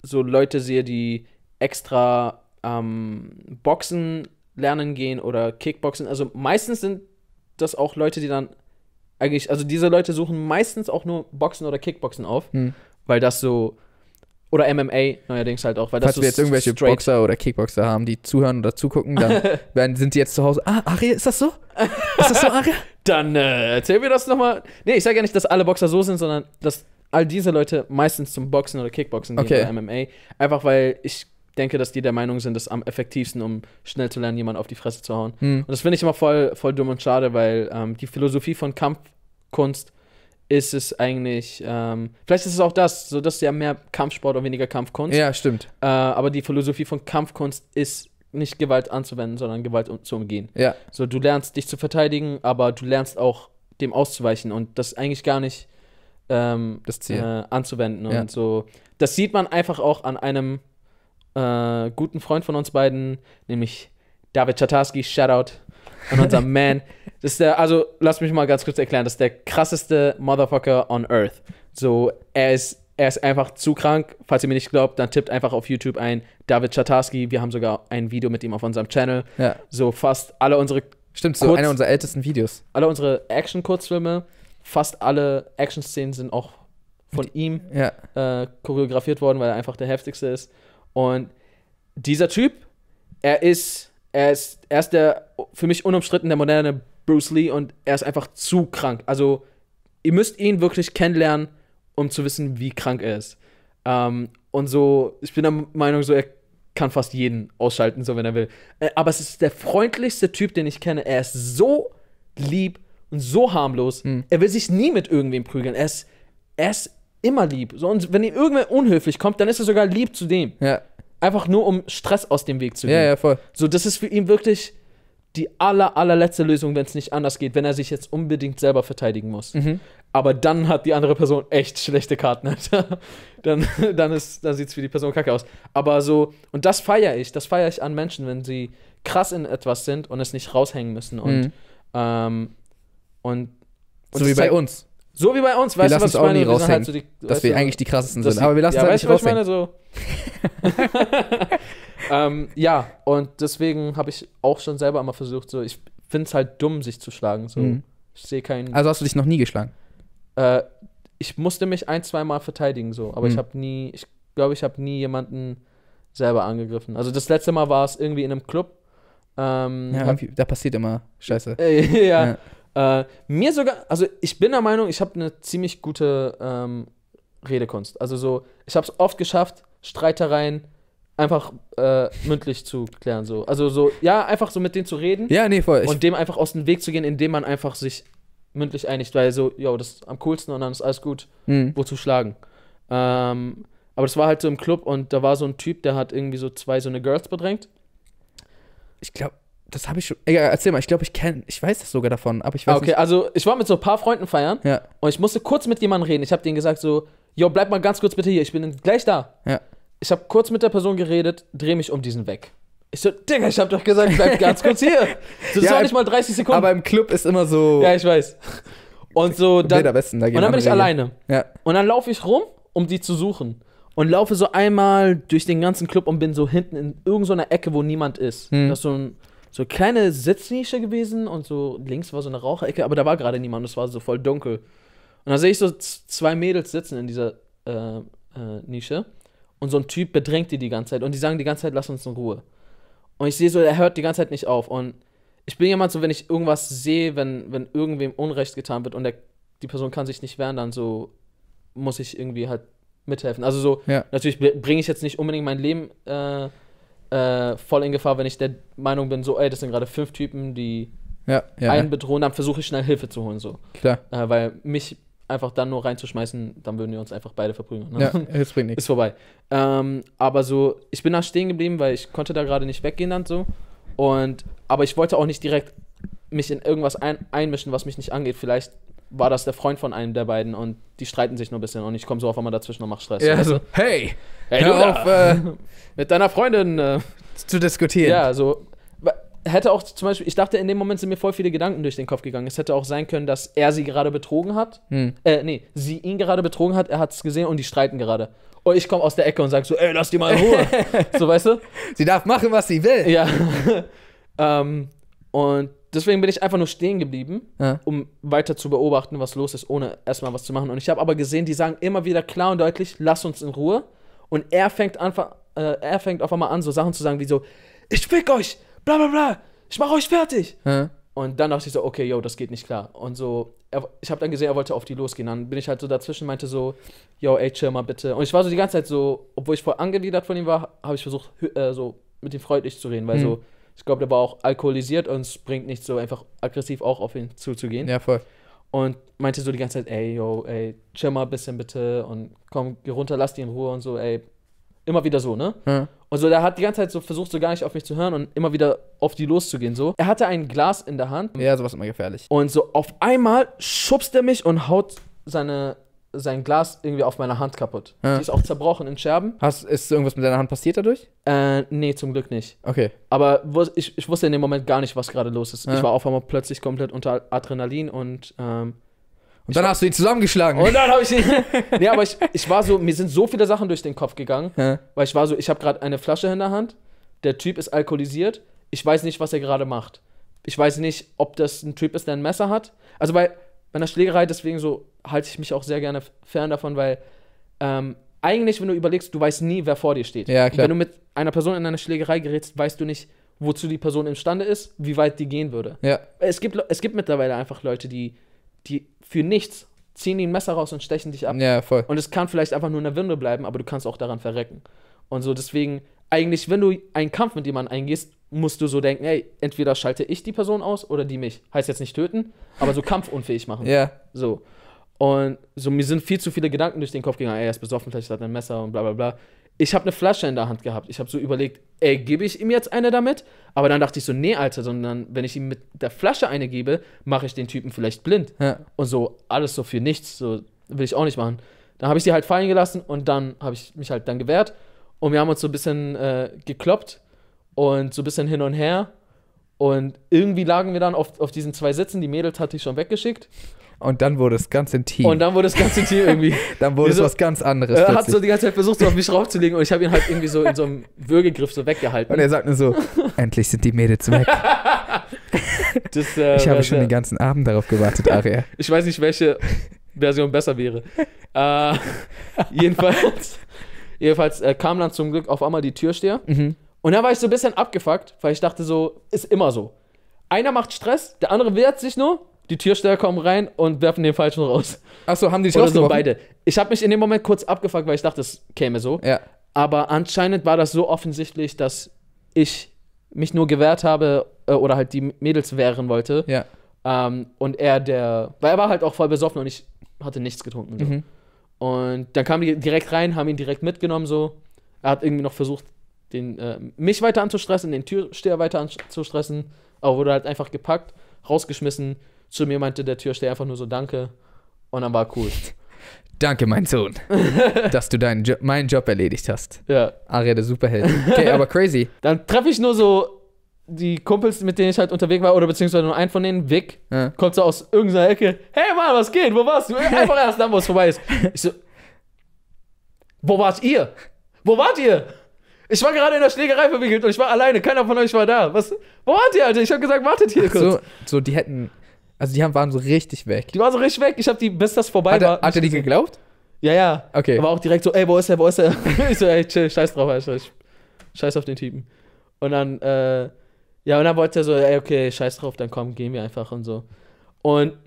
so Leute sehe, die extra Boxen lernen gehen oder Kickboxen. Also meistens sind das auch Leute, die dann eigentlich, also diese Leute suchen meistens auch nur Boxen oder Kickboxen auf, weil das so... Oder MMA neuerdings halt auch. Weil das Falls wir jetzt irgendwelche Boxer oder Kickboxer haben, die zuhören oder zugucken, dann sind die jetzt zu Hause. Ah, Arya, ist das so? Ist das so, Arya? Dann erzähl mir das nochmal. Nee, ich sage ja nicht, dass alle Boxer so sind, sondern dass all diese Leute meistens zum Boxen oder Kickboxen gehen oder MMA. Einfach weil ich denke, dass die der Meinung sind, das ist am effektivsten, um schnell zu lernen, jemanden auf die Fresse zu hauen. Und das finde ich immer voll dumm und schade, weil die Philosophie von Kampfkunst ist es eigentlich, vielleicht ist es auch das, so dass ja mehr Kampfsport und weniger Kampfkunst. Ja, stimmt. Aber die Philosophie von Kampfkunst ist nicht Gewalt anzuwenden, sondern Gewalt zu umgehen. Ja. So, du lernst dich zu verteidigen, aber du lernst auch dem auszuweichen und das eigentlich gar nicht das Ziel anzuwenden. Ja. Und so, das sieht man einfach auch an einem guten Freund von uns beiden, nämlich David Chatarski, Shoutout an unser Man. Das ist der, also lass mich mal ganz kurz erklären, das ist der krasseste Motherfucker on Earth. So, er ist einfach zu krank. Falls ihr mir nicht glaubt, dann tippt einfach auf YouTube ein David Chatarski. Wir haben sogar ein Video mit ihm auf unserem Channel. Ja. So fast alle unsere... Stimmt, so einer unserer ältesten Videos. Alle unsere Action-Kurzfilme, fast alle Action-Szenen sind auch von ihm choreografiert worden, weil er einfach der heftigste ist. Und dieser Typ, er ist der, für mich unumstritten, der moderne Bruce Lee und er ist einfach zu krank. Also, ihr müsst ihn wirklich kennenlernen, um zu wissen, wie krank er ist. Und so, ich bin der Meinung, so, er kann fast jeden ausschalten, so, wenn er will. Aber es ist der freundlichste Typ, den ich kenne. Er ist so lieb und so harmlos. Er will sich nie mit irgendwem prügeln. Er ist immer lieb. So, und wenn ihm irgendwer unhöflich kommt, dann ist er sogar lieb zu dem. Ja. Einfach nur, um Stress aus dem Weg zu gehen. Ja, voll. So, das ist für ihn wirklich die allerletzte Lösung, wenn es nicht anders geht, wenn er sich jetzt unbedingt selber verteidigen muss. Aber dann hat die andere Person echt schlechte Karten, Alter. Dann sieht es für die Person kacke aus. Aber so, und das feiere ich. Das feiere ich an Menschen, wenn sie krass in etwas sind und es nicht raushängen müssen. Und, so wie bei uns. So wie bei uns, weißt du, was ich meine? Wir sind halt so die, dass wir eigentlich die krassesten sind, aber wir lassen es halt nicht raushängen. Ja, weißt du, was ich meine? So. Ja, und deswegen habe ich auch schon selber einmal versucht, so, ich finde es halt dumm, sich zu schlagen. So. Ich sehe keinen... Also hast du dich noch nie geschlagen? Ich musste mich ein-, zweimal verteidigen, so, aber ich habe nie, ich glaube, ich habe nie jemanden selber angegriffen. Also das letzte Mal war es irgendwie in einem Club. Da passiert immer Scheiße. Ja. Mir sogar, also ich bin der Meinung, ich habe eine ziemlich gute Redekunst. Also so, ich habe es oft geschafft, Streitereien einfach mündlich zu klären. So. Also so, ja, einfach so mit denen zu reden. Ja, nee, voll. Und dem einfach aus dem Weg zu gehen, indem man einfach sich mündlich einigt, weil so, yo, das ist am coolsten und dann ist alles gut, wozu schlagen. Aber das war halt so im Club und da war so ein Typ, der hat irgendwie so so eine Girls bedrängt. Ich glaube, das habe ich schon. Egal, erzähl mal, ich glaube, ich weiß das sogar davon, aber ich weiß nicht. Okay, also ich war mit so ein paar Freunden feiern und ich musste kurz mit jemandem reden. Ich habe denen gesagt so, yo, bleib mal ganz kurz bitte hier, ich bin gleich da. Ja. Ich habe kurz mit der Person geredet, drehe mich um diesen weg. Ich so, Digga, ich hab doch gesagt, bleib ganz kurz hier. So, das war nicht mal 30 Sekunden. Aber im Club ist immer so. Ja, ich weiß. Und so dann, und dann bin ich alleine. Ja. Und dann laufe ich rum, um die zu suchen. Und laufe so einmal durch den ganzen Club und bin so hinten in irgendeiner Ecke, wo niemand ist. Das ist so eine kleine Sitznische gewesen und so links war so eine Raucherecke, aber da war gerade niemand, es war so voll dunkel. Und dann sehe ich so zwei Mädels sitzen in dieser Nische und so ein Typ bedrängt die ganze Zeit und die sagen die ganze Zeit, lass uns in Ruhe. Und ich sehe so, er hört die ganze Zeit nicht auf und ich bin jemand so, wenn ich irgendwas sehe, wenn irgendwem Unrecht getan wird und die Person kann sich nicht wehren, dann so muss ich irgendwie halt mithelfen. Also so, natürlich bringe ich jetzt nicht unbedingt mein Leben voll in Gefahr, wenn ich der Meinung bin, so, ey, das sind gerade 5 Typen, die einen bedrohen, dann versuche ich schnell Hilfe zu holen, so. Klar. Weil mich einfach dann nur reinzuschmeißen, dann würden wir uns einfach beide verprügeln. Ne? Ja, das bringt nichts. Ist vorbei. Aber so, ich bin da stehen geblieben, weil ich konnte da gerade nicht weggehen dann so. Aber ich wollte auch nicht direkt mich in irgendwas einmischen, was mich nicht angeht. Vielleicht war das der Freund von einem der beiden und die streiten sich nur ein bisschen und ich komme so auf einmal dazwischen und mache Stress. Ja, so, hey du auf, mit deiner Freundin zu diskutieren. Ja, so. Hätte auch zum Beispiel, ich dachte, in dem Moment sind mir voll viele Gedanken durch den Kopf gegangen. Es hätte auch sein können, dass er sie gerade betrogen hat. Nee, sie ihn gerade betrogen hat, er hat es gesehen und die streiten gerade. Und ich komme aus der Ecke und sage so, ey, lass die mal in Ruhe. So, weißt du? Sie darf machen, was sie will. Ja. Und deswegen bin ich einfach nur stehen geblieben, um weiter zu beobachten, was los ist, ohne erstmal was zu machen. Und ich habe aber gesehen, die sagen immer wieder klar und deutlich, lass uns in Ruhe. Und er fängt auf einmal an, so Sachen zu sagen wie so, ich fick euch! Bla bla bla, ich mach euch fertig. Und dann dachte ich so, okay, yo, das geht nicht klar. Und so, ich habe dann gesehen, er wollte auf die losgehen. Dann bin ich halt so dazwischen, meinte so, yo, ey, chill mal bitte. Und ich war so die ganze Zeit so, obwohl ich voll angewidert von ihm war, habe ich versucht, so mit ihm freundlich zu reden, weil so, ich glaube, der war auch alkoholisiert und es bringt nichts, so einfach aggressiv auch auf ihn zuzugehen. Ja, voll. Und meinte so die ganze Zeit, ey, yo, ey, chill mal ein bisschen bitte und komm, geh runter, lass die in Ruhe und so, ey. Immer wieder so, ne? Und so, der hat die ganze Zeit so versucht, so gar nicht auf mich zu hören und immer wieder auf die loszugehen, so. Er hatte ein Glas in der Hand. Ja, sowas ist immer gefährlich. Und so auf einmal schubst er mich und haut sein Glas irgendwie auf meiner Hand kaputt. Die ist auch zerbrochen in Scherben. Ist irgendwas mit deiner Hand passiert dadurch? Nee, zum Glück nicht. Okay. Aber ich wusste in dem Moment gar nicht, was gerade los ist. Ich war auf einmal plötzlich komplett unter Adrenalin und, und dann hast du ihn zusammengeschlagen. Und dann habe ich ihn. Nee, aber ich war so, mir sind so viele Sachen durch den Kopf gegangen, weil ich war so, ich habe gerade eine Flasche in der Hand, der Typ ist alkoholisiert, ich weiß nicht, was er gerade macht. Ich weiß nicht, ob das ein Typ ist, der ein Messer hat. Also bei einer Schlägerei, deswegen so halte ich mich auch sehr gerne fern davon, weil eigentlich, wenn du überlegst, du weißt nie, wer vor dir steht. Ja, klar. Und wenn du mit einer Person in eine Schlägerei gerätst, weißt du nicht, wozu die Person imstande ist, wie weit die gehen würde. Ja. Es gibt mittlerweile einfach Leute, die für nichts ziehen ein Messer raus und stechen dich ab. Ja, voll. Und es kann vielleicht einfach nur in der Windel bleiben, aber du kannst auch daran verrecken. Und so deswegen, eigentlich, wenn du einen Kampf mit jemandem eingehst, musst du so denken, ey, entweder schalte ich die Person aus oder die mich. Heißt jetzt nicht töten, aber so kampfunfähig machen. Ja. So. Und so, mir sind viel zu viele Gedanken durch den Kopf gegangen, ey, er ist besoffen, vielleicht hat er ein Messer und bla bla bla. Ich habe eine Flasche in der Hand gehabt. Ich habe so überlegt, ey, gebe ich ihm jetzt eine damit? Aber dann dachte ich so, nee, Alter, sondern wenn ich ihm mit der Flasche eine gebe, mache ich den Typen vielleicht blind. Ja. Und so, alles so für nichts, so will ich auch nicht machen. Dann habe ich die halt fallen gelassen und dann habe ich mich halt dann gewehrt. Und wir haben uns so ein bisschen gekloppt und so ein bisschen hin und her. Und irgendwie lagen wir dann auf diesen 2 Sitzen. Die Mädels hatte ich schon weggeschickt. Und dann wurde es ganz intim. Und dann wurde es ganz intim irgendwie. Dann wurde es was ganz anderes. Er hat so die ganze Zeit versucht, so auf mich raufzulegen und ich habe ihn halt irgendwie so in so einem Würgegriff so weggehalten. Und er sagt nur so, endlich sind die Mädels weg. Das, ich habe schon den ganzen Abend darauf gewartet, Arya. Ich weiß nicht, welche Version besser wäre. Jedenfalls kam dann zum Glück auf einmal die Türsteher. Und da war ich so ein bisschen abgefuckt, weil ich dachte so, ist immer so. Einer macht Stress, der andere wehrt sich nur. die Türsteher kommen rein und werfen den Falschen raus. Achso, haben die dich rausgeworfen? Oder so, beide. Ich habe mich in dem Moment kurz abgefuckt, weil ich dachte, es käme so. Ja. Aber anscheinend war das so offensichtlich, dass ich mich nur gewehrt habe oder halt die Mädels wehren wollte. Ja. Und er, weil er war halt auch voll besoffen und ich hatte nichts getrunken. So. Mhm. Und dann kamen die direkt rein, haben ihn direkt mitgenommen so. Er hat irgendwie noch versucht, mich weiter anzustressen, den Türsteher weiter anzustressen. Aber wurde halt einfach gepackt, rausgeschmissen. Zu mir meinte der Türsteher einfach nur so, danke. Und dann war cool. Danke, mein Sohn, dass du meinen Job erledigt hast. Ja. Arya, der Superheld. Okay, aber crazy. Dann treffe ich nur so die Kumpels, mit denen ich halt unterwegs war, oder beziehungsweise nur einen von denen, Vic, ja. Kommt so aus irgendeiner Ecke. Hey, Mann, was geht? Wo warst du? Einfach erst dann, wo es vorbei ist. Ich so, wo wart ihr? Wo wart ihr? Ich war gerade in der Schlägerei verwickelt und ich war alleine. Keiner von euch war da. Was? Wo wart ihr, Alter? Ich hab gesagt, wartet hier kurz. So, die hätten... Also waren so richtig weg. Die waren so richtig weg. Ich hab die, bis das vorbei war. Hat er die geglaubt? Ja, ja. Okay. Aber auch direkt so, ey, wo ist er, wo ist er? Ich so, ey, chill, scheiß drauf, Alter. Scheiß auf den Typen. Und dann, ja, und dann wollte er so, ey, okay, scheiß drauf, dann komm, gehen wir einfach und so. Und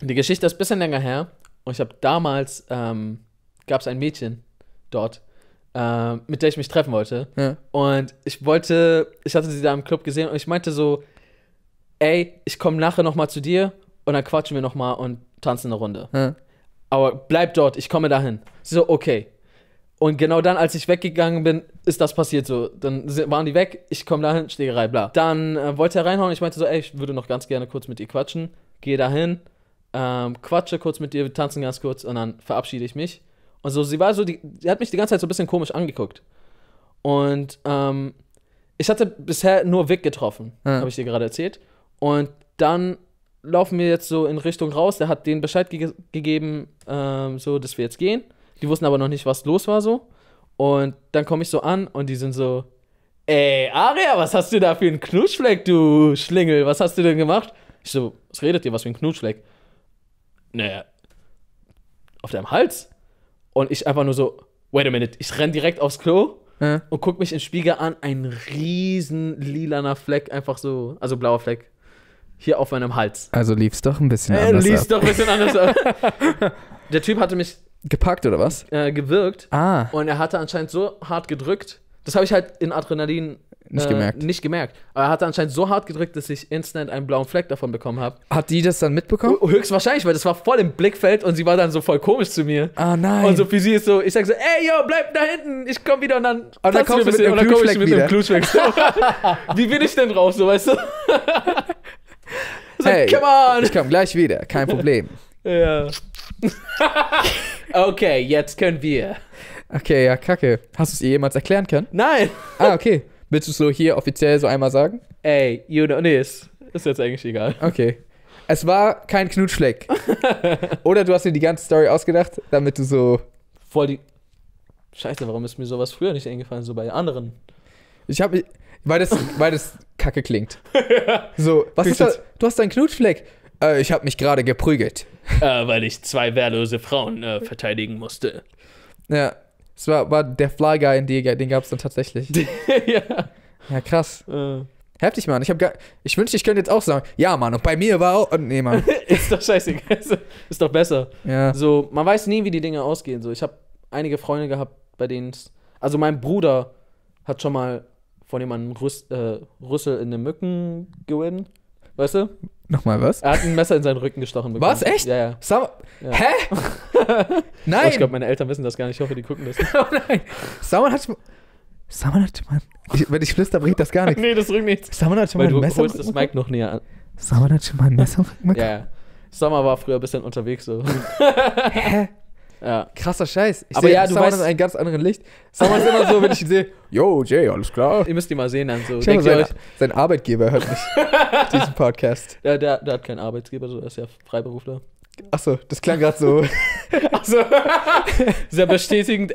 die Geschichte ist ein bisschen länger her. Und ich hab damals, gab's ein Mädchen dort, mit der ich mich treffen wollte. Ja. Und ich hatte sie da im Club gesehen und ich meinte so, ey, ich komme nachher nochmal zu dir und dann quatschen wir nochmal und tanzen eine Runde. Hm. Aber bleib dort, ich komme dahin. Sie so, okay. Und genau dann, als ich weggegangen bin, ist das passiert so. Dann waren die weg, ich komme dahin, Schlägerei, bla. Dann wollte er reinhauen, ich meinte so, ey, ich würde noch ganz gerne kurz mit ihr quatschen. Gehe dahin, quatsche kurz mit ihr, tanzen ganz kurz und dann verabschiede ich mich. Und so, sie hat mich die ganze Zeit so ein bisschen komisch angeguckt. Und ich hatte bisher nur Vic getroffen, habe ich dir gerade erzählt. Und dann laufen wir jetzt so in Richtung raus. Der hat denen Bescheid gegeben, so, dass wir jetzt gehen. Die wussten aber noch nicht, was los war, so. Und dann komme ich so an und die sind so, ey, Arya, was hast du da für einen Knutschfleck, du Schlingel? Was hast du denn gemacht? Ich so, was redet ihr, was für ein Knutschfleck? Naja, auf deinem Hals. Und ich einfach nur so, wait a minute. Ich renn direkt aufs Klo. Ja. Und guck mich im Spiegel an. Ein riesen lilaner Fleck, einfach so, also blauer Fleck. Hier auf meinem Hals. Also lief's doch ein bisschen anders ab. Der Typ hatte mich... Gepackt oder was? Gewirkt. Ah. Und er hatte anscheinend so hart gedrückt. Das habe ich halt in Adrenalin nicht gemerkt. Aber er hatte anscheinend so hart gedrückt, dass ich instant einen blauen Fleck davon bekommen habe. Hat die das dann mitbekommen? Höchstwahrscheinlich, weil das war voll im Blickfeld und sie war dann so voll komisch zu mir. Ah, nein. Und so für sie ist so, ich sag so, ey, yo, bleib da hinten, ich komm wieder und dann... Und dann kommst du mit einem Knutschfleck wieder. Wie bin ich denn drauf, so, weißt du? So, hey, come on. Ich komme gleich wieder, kein Problem. Ja. Okay, jetzt können wir. Okay, ja, kacke. Hast du es ihr jemals erklären können? Nein. Ah, okay. Willst du es so hier offiziell so einmal sagen? Ey, you know, nee, ist jetzt eigentlich egal. Okay. Es war kein Knutschfleck. Oder du hast dir die ganze Story ausgedacht, damit du so... Voll die... Scheiße, warum ist mir sowas früher nicht eingefallen, so bei anderen? Weil das kacke klingt. So, was ist das? Du hast einen Knutschfleck. Ich habe mich gerade geprügelt. Weil ich zwei wehrlose Frauen verteidigen musste. Ja, es war der Fly Guy in dir, den gab es dann tatsächlich. Ja. Ja, krass. Heftig, Mann. Ich wünschte, ich könnte jetzt auch sagen, ja, Mann, und bei mir war auch... Nee, Mann. Ist doch scheißegal. Ist doch besser. Ja. So, man weiß nie, wie die Dinge ausgehen. So, ich habe einige Freunde gehabt, bei denen... Also mein Bruder hat schon mal... von jemandem Rüssel in den Mücken gewinnen. Weißt du? Nochmal was? Er hat ein Messer in seinen Rücken gestochen bekommen. Was? Echt? Ja, ja. Ja. Hä? Nein! Oh, ich glaube, meine Eltern wissen das gar nicht. Ich hoffe, die gucken das. Oh nein! Saman hat schon mal... Wenn ich flüster, bringt das gar nichts. Nee, das bringt nichts. Saman hat schon mal ein Messer. Du holst das Mic noch näher an. Saman hat schon mal ein Messer. Ja, ja. Saman war früher ein bisschen unterwegs so. Hä? Ja. Krasser Scheiß. Ich sehe ja, du weißt, in einem ganz anderen Licht. Saman ist immer so, wenn ich ihn sehe, yo, Jay, alles klar. Ihr müsst ihn mal sehen dann so. Sein Arbeitgeber hört nicht diesen Podcast. Ja, der hat keinen Arbeitgeber, so, der ist ja Freiberufler. Achso, das klang gerade so. Achso. Sehr bestätigend.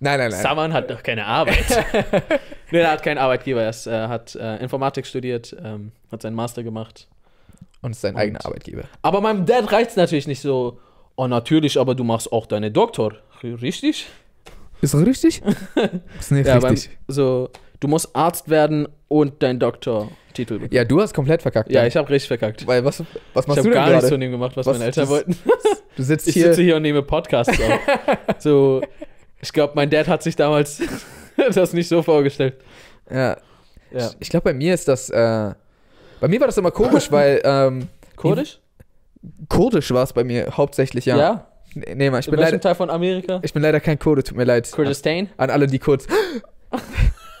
Nein. Saman hat doch keine Arbeit. Nee, er hat keinen Arbeitgeber. Er hat Informatik studiert, hat seinen Master gemacht. Und ist sein eigener Arbeitgeber. Aber meinem Dad reicht es natürlich nicht so. Oh, natürlich, aber du machst auch deine Doktor. Richtig? Ist das richtig? Ist nicht richtig. So, Du musst Arzt werden und deinen Doktortitel bekommen. Ja, du hast komplett verkackt. Ja, ich habe richtig verkackt. Weil was machst du denn gerade? Ich habe gar nichts von dem gemacht, was meine Eltern wollten. Du sitzt hier. Ich sitze hier und nehme Podcasts auf. So, ich glaube, mein Dad hat sich damals das nicht so vorgestellt. Ja. Ja. Ich glaube, bei mir ist das, bei mir war das immer komisch, weil, Kurdisch? Kurdisch war es bei mir hauptsächlich, ja. Ja? Nee, Mann, ich bin leider... Teil von Amerika? Ich bin leider kein Kurde, tut mir leid. Kurdistan? An alle, die kurz...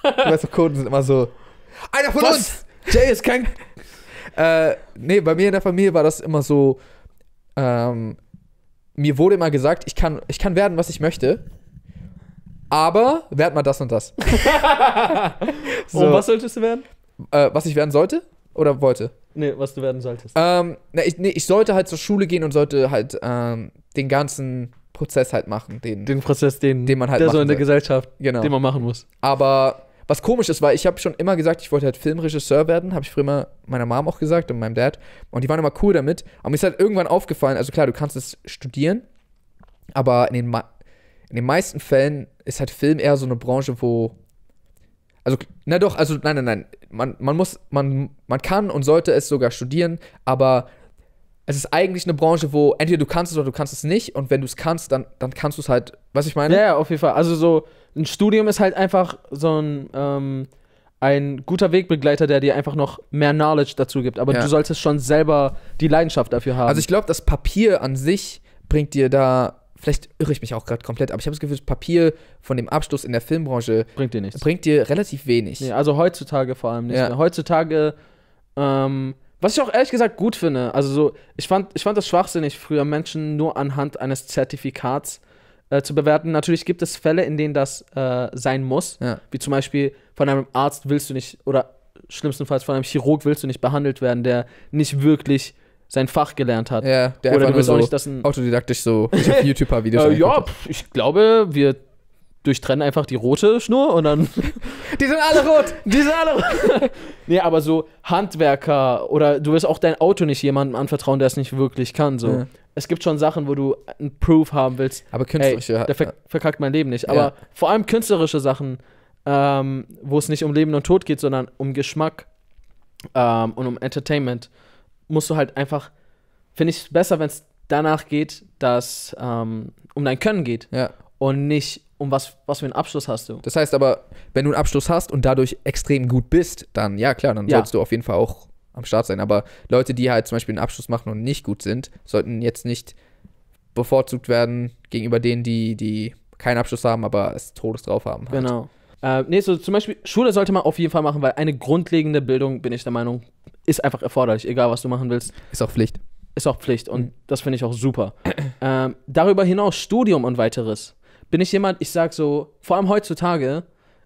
Du weißt doch, Kurden sind immer so... Einer von uns! Jay ist kein... nee, bei mir in der Familie war das immer so... mir wurde immer gesagt, ich kann werden, was ich möchte, aber werd mal das und das. So. Und was solltest du werden? Was ich werden sollte oder wollte? Nee, was du werden solltest. Ich sollte halt zur Schule gehen und sollte halt den ganzen Prozess halt machen. Den Prozess, den man halt der so in der Gesellschaft, genau. Den man machen muss. Aber was komisch ist, weil ich habe schon immer gesagt, ich wollte halt Filmregisseur werden, habe ich früher immer meiner Mom auch gesagt und meinem Dad. Und die waren immer cool damit. Aber mir ist halt irgendwann aufgefallen, also klar, du kannst es studieren, aber in den meisten Fällen ist halt Film eher so eine Branche, wo... Also, na doch, also nein. Man kann und sollte es sogar studieren, aber es ist eigentlich eine Branche, wo entweder du kannst es oder du kannst es nicht. Und wenn du es kannst, dann kannst du es halt, was ich meine? Ja, auf jeden Fall. Also so... Ein Studium ist halt einfach so ein guter Wegbegleiter, der dir einfach noch mehr Knowledge dazu gibt. Aber du solltest schon selber die Leidenschaft dafür haben. Also ich glaube, das Papier an sich bringt dir da, vielleicht irre ich mich auch gerade komplett, aber ich habe das Gefühl, das Papier von dem Abschluss in der Filmbranche bringt dir nichts. Bringt dir relativ wenig. Nee, also heutzutage vor allem nicht. Ja. Heutzutage, was ich auch ehrlich gesagt gut finde, also so, ich fand das schwachsinnig, früher Menschen nur anhand eines Zertifikats zu bewerten. Natürlich gibt es Fälle, in denen das sein muss, ja. Wie zum Beispiel von einem Arzt willst du nicht, oder schlimmstenfalls von einem Chirurg willst du nicht behandelt werden, der nicht wirklich sein Fach gelernt hat. Ja, der oder du willst so auch nicht, dass ein autodidaktisch so YouTuber-Videos ich glaube, wir durchtrennen einfach die rote Schnur und dann... Die sind alle rot! Die sind alle rot! Nee, aber so Handwerker oder du willst auch dein Auto nicht jemandem anvertrauen, der es nicht wirklich kann, so. Ja. Es gibt schon Sachen, wo du ein Proof haben willst. Aber künstlerische... Ey, der verkackt mein Leben nicht. Aber ja. Vor allem künstlerische Sachen, wo es nicht um Leben und Tod geht, sondern um Geschmack und um Entertainment, musst du halt einfach... Finde ich besser, wenn es danach geht, dass um dein Können geht. Ja. Und nicht um was für einen Abschluss hast du. Das heißt aber, wenn du einen Abschluss hast und dadurch extrem gut bist, dann ja, klar, dann sollst du auf jeden Fall auch... am Start sein, aber Leute, die halt zum Beispiel einen Abschluss machen und nicht gut sind, sollten jetzt nicht bevorzugt werden gegenüber denen, die keinen Abschluss haben, aber es Todes drauf haben. Halt. Genau. So zum Beispiel Schule sollte man auf jeden Fall machen, weil eine grundlegende Bildung, bin ich der Meinung, ist einfach erforderlich, egal was du machen willst. Ist auch Pflicht. Ist auch Pflicht und das finde ich auch super. Darüber hinaus Studium und weiteres. Bin ich jemand, ich sag so, vor allem heutzutage,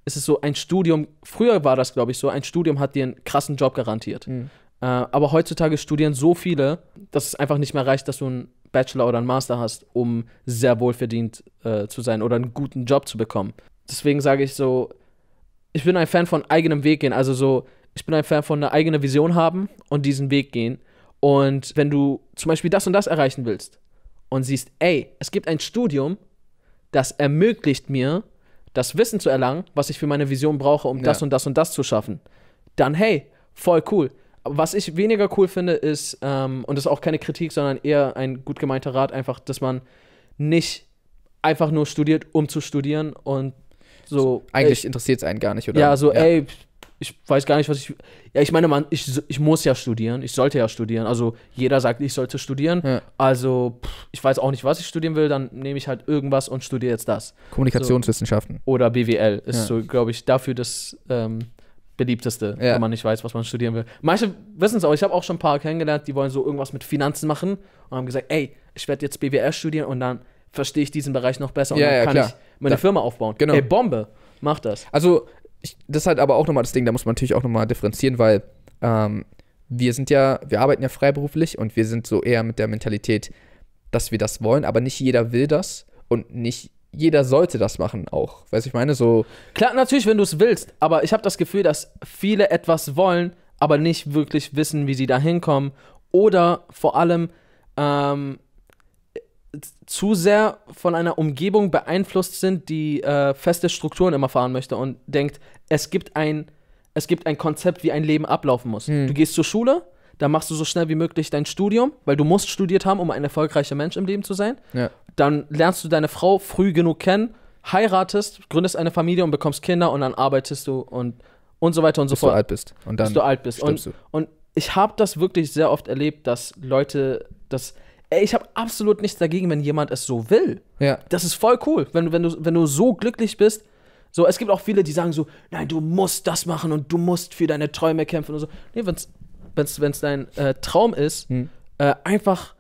es ist so ein Studium, früher war das, glaube ich, so, ein Studium hat dir einen krassen Job garantiert. Mhm. Aber heutzutage studieren so viele, dass es einfach nicht mehr reicht, dass du einen Bachelor oder einen Master hast, um sehr wohlverdient zu sein oder einen guten Job zu bekommen. Deswegen sage ich so, ich bin ein Fan von eigenem Weg gehen. Also so, ich bin ein Fan von einer eigenen Vision haben und diesen Weg gehen. Und wenn du zum Beispiel das und das erreichen willst und siehst, ey, es gibt ein Studium, das ermöglicht mir, das Wissen zu erlangen, was ich für meine Vision brauche, um das und das und das zu schaffen, dann hey, voll cool. Was ich weniger cool finde ist, und das ist auch keine Kritik, sondern eher ein gut gemeinter Rat, einfach, dass man nicht einfach nur studiert, um zu studieren und so. Eigentlich interessiert es einen gar nicht, oder? Ja, so ey, ich weiß gar nicht, was ich... Ja, ich meine, ich muss ja studieren, ich sollte ja studieren, also jeder sagt, ich sollte studieren, also ich weiß auch nicht, was ich studieren will, dann nehme ich halt irgendwas und studiere jetzt das. Kommunikationswissenschaften. So. Oder BWL ist so, glaube ich, dafür das Beliebteste, wenn man nicht weiß, was man studieren will. Manche wissen es auch, ich habe auch schon ein paar kennengelernt, die wollen so irgendwas mit Finanzen machen und haben gesagt, ey, ich werde jetzt BWL studieren und dann verstehe ich diesen Bereich noch besser und dann kann ich meine Firma aufbauen. Genau. Ey, Bombe, mach das. Also... das ist halt aber auch nochmal das Ding, da muss man natürlich auch nochmal differenzieren, weil wir arbeiten ja freiberuflich und wir sind so eher mit der Mentalität, dass wir das wollen, aber nicht jeder will das und nicht jeder sollte das machen auch, weißt du, ich meine so. Klar, natürlich, wenn du es willst, aber ich habe das Gefühl, dass viele etwas wollen, aber nicht wirklich wissen, wie sie da hinkommen oder vor allem zu sehr von einer Umgebung beeinflusst sind, die feste Strukturen immer fahren möchte und denkt, es gibt ein Konzept, wie ein Leben ablaufen muss. Hm. Du gehst zur Schule, dann machst du so schnell wie möglich dein Studium, weil du musst studiert haben, um ein erfolgreicher Mensch im Leben zu sein. Ja. Dann lernst du deine Frau früh genug kennen, heiratest, gründest eine Familie und bekommst Kinder und dann arbeitest du und so weiter und so fort. Bis du alt bist. Und dann bis du alt bist. Und ich habe das wirklich sehr oft erlebt, dass Leute das... Ey, ich habe absolut nichts dagegen, wenn jemand es so will. Ja. Das ist voll cool, wenn du so glücklich bist. So, es gibt auch viele, die sagen so, nein, du musst das machen und du musst für deine Träume kämpfen und so. Nee, wenn's dein Traum ist, einfach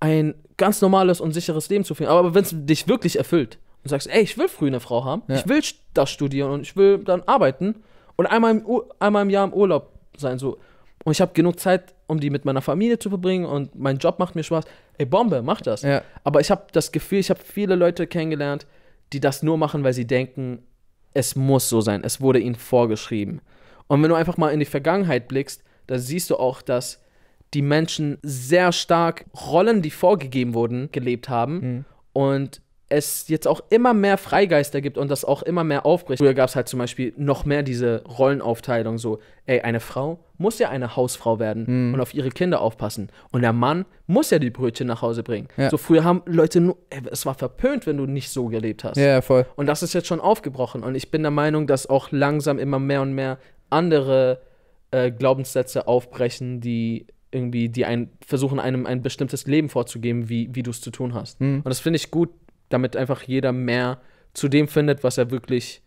ein ganz normales und sicheres Leben zu führen. Aber wenn es dich wirklich erfüllt und sagst, ey, ich will früh eine Frau haben, ja. Ich will das studieren und ich will dann arbeiten und einmal im Jahr im Urlaub sein, so. Und ich habe genug Zeit, um die mit meiner Familie zu verbringen und mein Job macht mir Spaß. Ey, Bombe, mach das. Ja. Aber ich habe das Gefühl, ich habe viele Leute kennengelernt, die das nur machen, weil sie denken, es muss so sein, es wurde ihnen vorgeschrieben. Und wenn du einfach mal in die Vergangenheit blickst, da siehst du auch, dass die Menschen sehr stark Rollen, die vorgegeben wurden, gelebt haben und es jetzt auch immer mehr Freigeister gibt und das auch immer mehr aufbricht. Früher gab es halt zum Beispiel noch mehr diese Rollenaufteilung, so, ey, eine Frau muss ja eine Hausfrau werden und auf ihre Kinder aufpassen. Und der Mann muss ja die Brötchen nach Hause bringen. Ja. So früher haben Leute nur, ey, es war verpönt, wenn du nicht so gelebt hast. Ja, voll. Und das ist jetzt schon aufgebrochen. Und ich bin der Meinung, dass auch langsam immer mehr und mehr andere Glaubenssätze aufbrechen, die irgendwie, versuchen einem ein bestimmtes Leben vorzugeben, wie du es zu tun hast. Und das finde ich gut, damit einfach jeder mehr zu dem findet, was ihn wirklich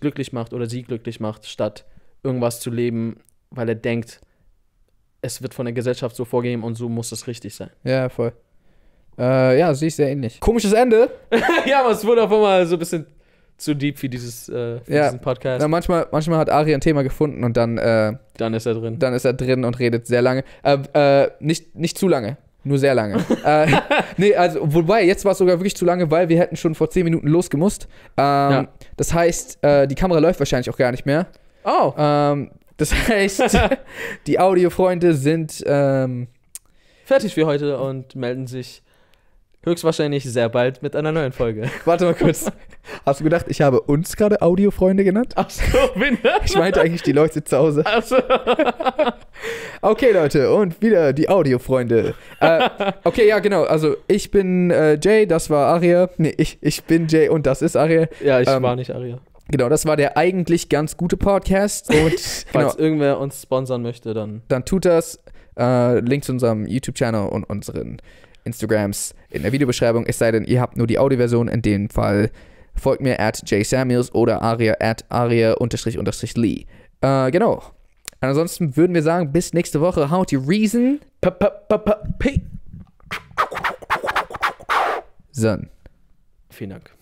glücklich macht oder sie glücklich macht, statt irgendwas zu leben, weil er denkt, es wird von der Gesellschaft so vorgegeben und so muss es richtig sein. Ja, voll. Ja, sehe ich sehr ähnlich. Komisches Ende. Ja, aber es wurde auch immer so ein bisschen zu deep für diesen Podcast. Ja, manchmal hat Ari ein Thema gefunden und dann ist er drin. Dann ist er drin und redet sehr lange. Nicht zu lange. Nur sehr lange. Nee, also, wobei, jetzt war es sogar wirklich zu lange, weil wir hätten schon vor 10 Minuten losgemusst. Ja. Das heißt, die Kamera läuft wahrscheinlich auch gar nicht mehr. Oh. Das heißt, die Audiofreunde sind fertig für heute und melden sich höchstwahrscheinlich sehr bald mit einer neuen Folge. Warte mal kurz. Hast du gedacht, ich habe uns gerade Audiofreunde genannt? Ach so, ich meinte eigentlich die Leute zu Hause. Ach so. Okay, Leute, und wieder die Audiofreunde. Okay, ja, genau. Also, ich bin Jay, das war Arya. Nee, ich bin Jay und das ist Arya. Ja, ich war nicht Arya. Genau, das war der eigentlich ganz gute Podcast. Und falls irgendwer uns sponsern möchte, dann tut das. Link zu unserem YouTube-Channel und unseren Instagrams in der Videobeschreibung. Es sei denn, ihr habt nur die Audioversion. In dem Fall folgt mir @JaySamuelz oder Arya_Lee. Genau. Ansonsten würden wir sagen, bis nächste Woche. How to reason. Son. Vielen Dank.